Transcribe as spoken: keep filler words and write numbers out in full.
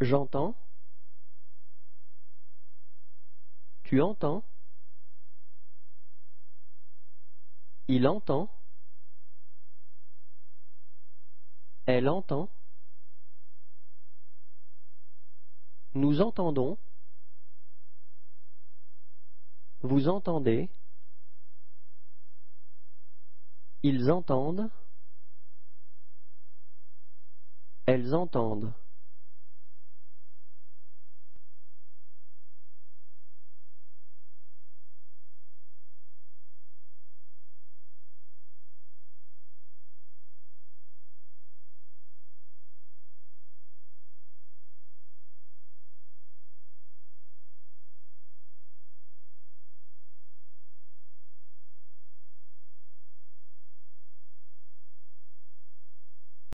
J'entends. Tu entends. Il entend. Elle entend. Nous entendons. Vous entendez. Ils entendent. Elles entendent.